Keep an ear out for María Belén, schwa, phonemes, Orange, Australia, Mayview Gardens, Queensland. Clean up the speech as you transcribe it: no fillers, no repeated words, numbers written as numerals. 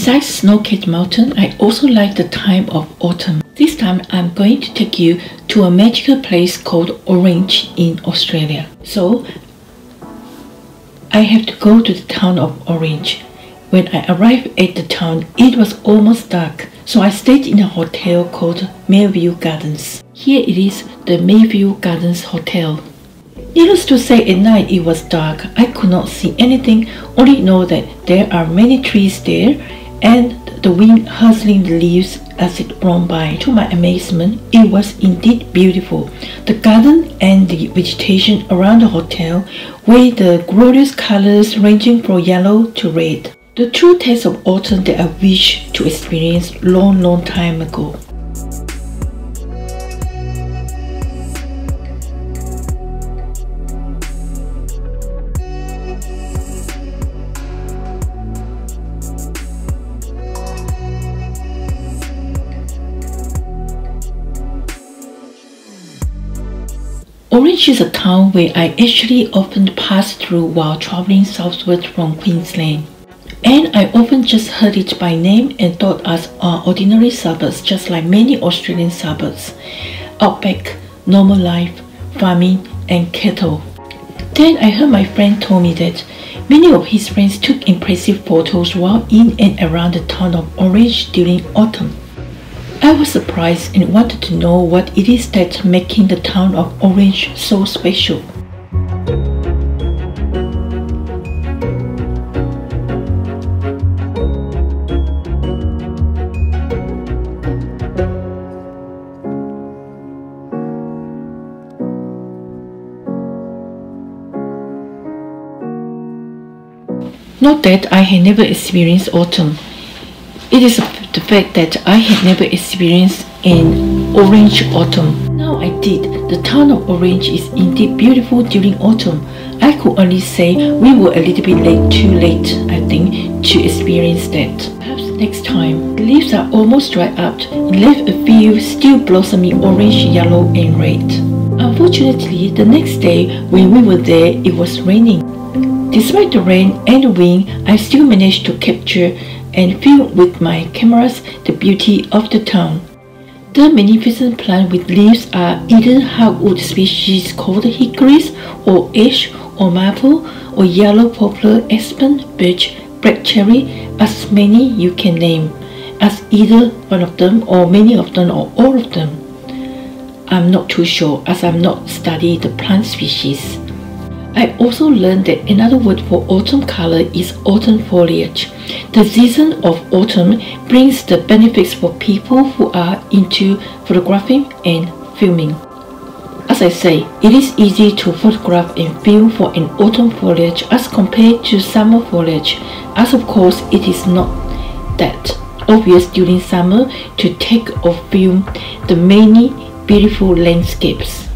Besides snow-capped mountain, I also like the time of autumn. This time I'm going to take you to a magical place called Orange in Australia. So I have to go to the town of Orange. When I arrived at the town, it was almost dark, so I stayed in a hotel called Mayview Gardens. Here it is, the Mayview Gardens Hotel. Needless to say, at night it was dark. I could not see anything, only know that there are many trees there and the wind hustling the leaves as it blown by. To my amazement, it was indeed beautiful. The garden and the vegetation around the hotel were the glorious colors ranging from yellow to red. The true taste of autumn that I wished to experience long time ago. Orange is a town where I actually often pass through while traveling southward from Queensland. And I often just heard it by name and thought as ordinary suburbs, just like many Australian suburbs. Outback, normal life, farming and cattle. Then I heard my friend told me that many of his friends took impressive photos while in and around the town of Orange during autumn. I was surprised and wanted to know what it is that's making the town of Orange so special. Not that I had never experienced autumn. It is the fact that I had never experienced an orange autumn. Now I did. The town of Orange is indeed beautiful during autumn. I could only say we were a little bit too late, I think, to experience that. Perhaps next time. The leaves are almost dried up and left a few still blossoming orange, yellow and red. Unfortunately, the next day when we were there, it was raining. Despite the rain and the wind, I still managed to capture and film with my cameras the beauty of the town. The magnificent plants with leaves are either hardwood species called hickories or ash or maple or yellow poplar, aspen, birch, black cherry, as many you can name, as either one of them or many of them or all of them. I'm not too sure as I've not studied the plant species. I also learned that another word for autumn color is autumn foliage. The season of autumn brings the benefits for people who are into photographing and filming. As I say, it is easy to photograph and film for an autumn foliage as compared to summer foliage, as of course it is not that obvious during summer to take or film the many beautiful landscapes.